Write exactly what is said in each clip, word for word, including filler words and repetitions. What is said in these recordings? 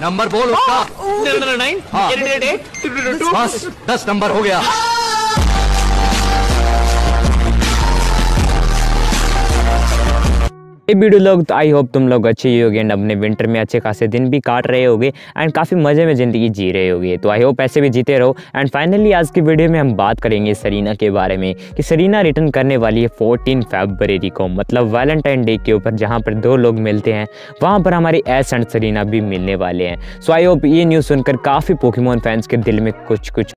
Number बोल उसका। Nine बस दस नंबर हो गया। ये वीडियो लोग तो आई होप तुम लोग अच्छे ही होगे एंड अपने विंटर में अच्छे खासे दिन भी काट रहे होगे एंड काफ़ी मज़े में ज़िंदगी जी रहे होगे। तो आई होप ऐसे भी जीते रहो। एंड फाइनली आज की वीडियो में हम बात करेंगे सरीना के बारे में कि सरीना रिटर्न करने वाली है चौदह फरवरी को, मतलब वैलेंटाइन डे के ऊपर, जहाँ पर दो लोग मिलते हैं वहाँ पर हमारे ऐश एंड सरीना भी मिलने वाले हैं। सो आई होप ये न्यूज़ सुनकर काफ़ी पोकेमॉन फैंस के दिल में कुछ कुछ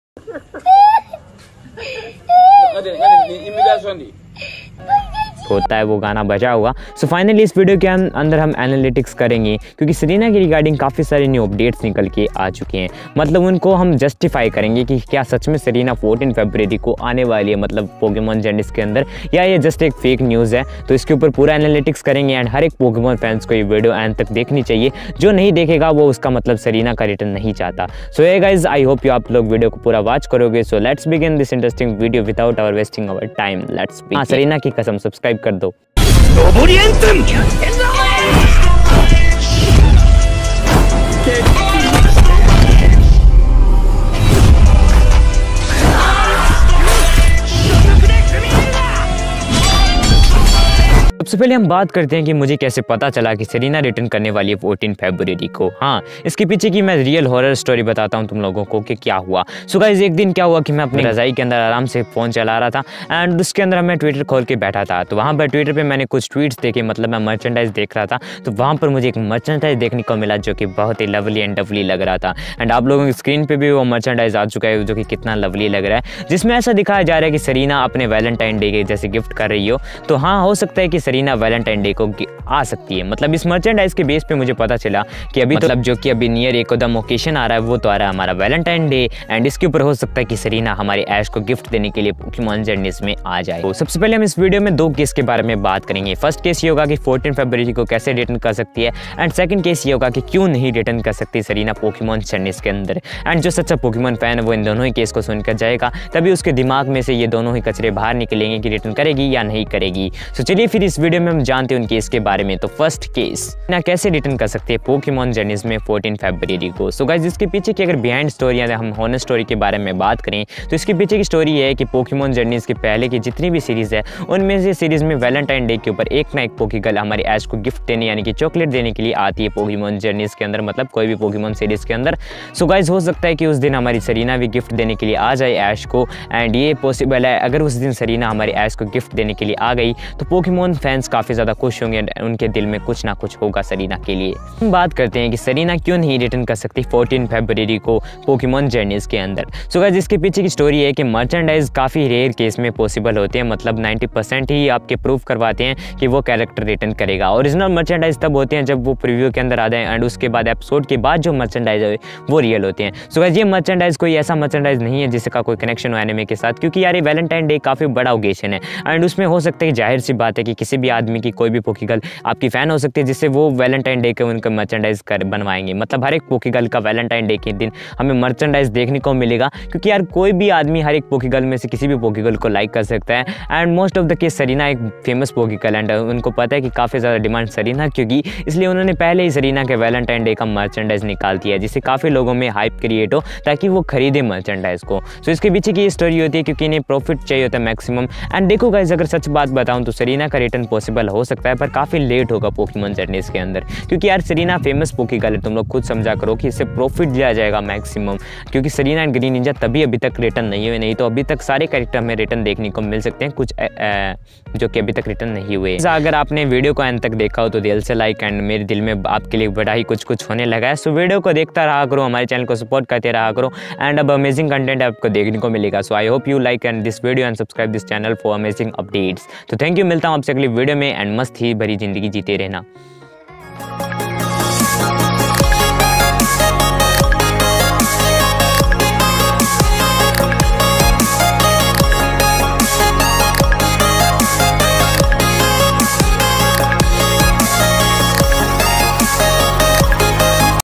होता है, वो गाना बजा हुआ। सो फाइनली इस वीडियो के अंदर हम एनालिटिक्स करेंगे क्योंकि सरीना के रिगार्डिंग काफ़ी सारे न्यू अपडेट्स निकल के आ चुके हैं, मतलब उनको हम जस्टिफाई करेंगे कि क्या सच में सरीना चौदह फरवरी को आने वाली है, मतलब पोकेमॉन जर्नीज के अंदर, या ये जस्ट एक फेक न्यूज़ है। तो इसके ऊपर पूरा एनालिटिक्स करेंगे एंड हर एक पोकेमॉन फैंस को ये वीडियो एंड तक देखनी चाहिए। जो नहीं देखेगा वो उसका मतलब सरीना का रिटर्न नहीं चाहता। सो ये गाइज आई होप यू आप लोग वीडियो को पूरा वॉच करोगे। So let's begin this interesting video without our wasting our time. Let's begin. Serena की कसम सब्सक्राइब कर दो। सबसे पहले हम बात करते हैं कि मुझे कैसे पता चला कि सरीना रिटर्न करने वाली है चौदह फरवरी को। हाँ, इसके पीछे की मैं रियल हॉरर स्टोरी बताता हूँ तुम लोगों को कि क्या हुआ। सो गाइस एक दिन क्या हुआ कि मैं अपनी रज़ाई के अंदर आराम से फ़ोन चला रहा था एंड उसके अंदर मैं ट्विटर खोल के बैठा था। तो वहाँ पर ट्विटर पर मैंने कुछ ट्वीट्स देखे, मतलब मैं मर्चेंडाइज देख रहा था। तो वहाँ पर मुझे एक मर्चेंडाइज देखने को मिला जो कि बहुत ही लवली एंड डवली लग रहा था एंड आप लोगों की स्क्रीन पर भी वो मर्चेंडाइज आ चुका है जो कि कितना लवली लग रहा है, जिसमें ऐसा दिखाया जा रहा है कि सरीना अपने वैलेंटाइन डे के जैसे गिफ्ट कर रही हो। तो हाँ, हो सकता है कि सरीना वैलेंटाइन डे को आ सकती है, मतलब इस मर्चेंडाइज के बेस पे मुझे पता चला कि अभी मतलब तो जो कि अभी नियर एक द ओकेशन आ रहा है वो तो आ रहा है हमारा वैलेंटाइन डे एंड इसके ऊपर हो सकता है कि सरीना हमारे ऐश को गिफ्ट देने के लिए पोकेमॉन जर्नीज में आ जाए। तो सबसे पहले हम इस वीडियो में दो केस के बारे में बात करेंगे। फर्स्ट केस ये होगा कि चौदह फरवरी को कैसे रिटर्न कर सकती है एंड सेकंड केस ये होगा कि क्यों नहीं रिटर्न कर सकती सरीना पोकेमॉन जर्नीज के अंदर। एंड जो सच्चा पोकेमॉन फैन है वो इन दोनों ही केस को सुनकर जाएगा, तभी उसके दिमाग में से ये दोनों ही कचरे बाहर निकलेंगे कि रिटर्न करेगी या नहीं करेगी। सो चलिए फिर इस वीडियो में हम जानते हैं उन केस के बारे में। तो फर्स्ट केस, ना कैसे रिटर्न कर सकते हैं पोकेमॉन जर्नीज में चौदह फरवरी को। सो गाइस इसके पीछे की अगर बिहाइंड स्टोरी है, हम हॉनेस्ट स्टोरी के बारे में बात करें तो इसके पीछे की स्टोरी है कि पोकेमॉन जर्नीज के पहले की जितनी भी सीरीज़ है उनमें से सीरीज़ में वैलेंटाइन डे के ऊपर एक ना एक पोकेगर्ल हमारे ऐश को गिफ्ट देने यानी कि चॉकलेट देने के लिए आती है पोकेमॉन जर्नीज के अंदर, मतलब कोई भी पोकेमॉन सीरीज़ के अंदर। सो गाइस हो सकता है कि उस दिन हमारी सरीना भी गिफ्ट देने के लिए आ जाए ऐश को एंड ये पॉसिबल है। अगर उस दिन सरीना हमारे ऐश को गिफ्ट देने के लिए आ गई तो पोकेमॉन फैंस काफ़ी ज़्यादा खुश होंगे, उनके दिल में कुछ ना कुछ होगा सरीना के लिए। हम बात करते हैं कि सरीना क्यों नहीं रिटर्न कर सकती चौदह फरवरी को पोकेमॉन जर्नीज के अंदर। सो गाइस इसके पीछे की स्टोरी है कि मर्चेंडाइज काफ़ी रेयर केस में पॉसिबल होते हैं, मतलब नब्बे परसेंट ही आपके प्रूफ करवाते हैं कि वो कैरेक्टर रिटर्न करेगा। ओरिजिनल मर्चेंडाइज तब होते हैं जब वो प्रीव्यू के अंदर आते हैं एंड उसके बाद एपिसोड के बाद जो मर्चेंडाइज है वो रियल होते हैं। सो गाइस ये मर्चेंडाइज कोई ऐसा मर्चेंडाइज नहीं है जिसका कोई कनेक्शन हो एनिमे के साथ, क्योंकि यार वैलेंटाइन डे काफ़ी बड़ा ओकेशन है एंड उसमें हो सकता है कि जाहिर सी बात है कि किसी भी आदमी की कोई भी पोकेगर्ल आपकी फ़ैन हो सकती है जिससे वो वैलेंटाइन डे के उनका मर्चेंडाइज कर बनवाएंगे, मतलब हर एक पोकेगर्ल का वैलेंटाइन डे के दिन हमें मर्चेंडाइज देखने को मिलेगा, क्योंकि यार कोई भी आदमी हर एक पोकेगर्ल में से किसी भी पोकेगर्ल को लाइक कर सकता है। And most of the case Serena एक फेमस पोकेगर्ल एंड उनको पता है कि काफ़ी ज़्यादा डिमांड सरीना क्योंकि इसलिए उन्होंने पहले ही सरीना के वैलेंटाइन डे का मर्चेंडाइज निकाल दिया है, जिससे काफ़ी लोगों में हाइप क्रिएट हो ताकि वो खरीदे मर्चेंडाइज को। सो इसके पीछे की स्टोरी होती है क्योंकि इन्हें प्रॉफिट चाहिए होता है मैक्सिमम। एंड देखो गाइस अगर सच बात बताऊँ तो सरीना का रिटर्न पॉसिबल हो सकता है पर काफ़ी लेट होगा पोकेमॉन जर्नीज के अंदर, क्योंकि यार सरीना फेमस पोकेगर्ल है। तुम लोग खुद समझा करो कि इससे प्रॉफिट लिया जाएगा मैक्सिमम, क्योंकि सरीना एंड ग्रीन निंजा तभी अभी तक रिटर्न नहीं हुए, नहीं तो अभी तक सारे कैरेक्टर में रिटर्न देखने को मिल सकते हैं, कुछ ए, ए, जो कि अभी तक रिटर्न नहीं हुए। अगर आपने वीडियो को एंड तक देखा हो तो दिल से लाइक एंड मेरे दिल में आपके लिए बड़ा ही कुछ कुछ होने लगा है। सो वीडियो को देखता रहा करो, हमारे चैनल को सपोर्ट करते रहा करो एंड अब अमेजिंग कंटेंट आपको देखने को मिलेगा। So I hope you like and this video and subscribe this channel for amazing updates. तो थैंक यू, मिलता हूँ आपसे अगली वीडियो में एंड मस्त ही भरी जिंदगी जीते रहना।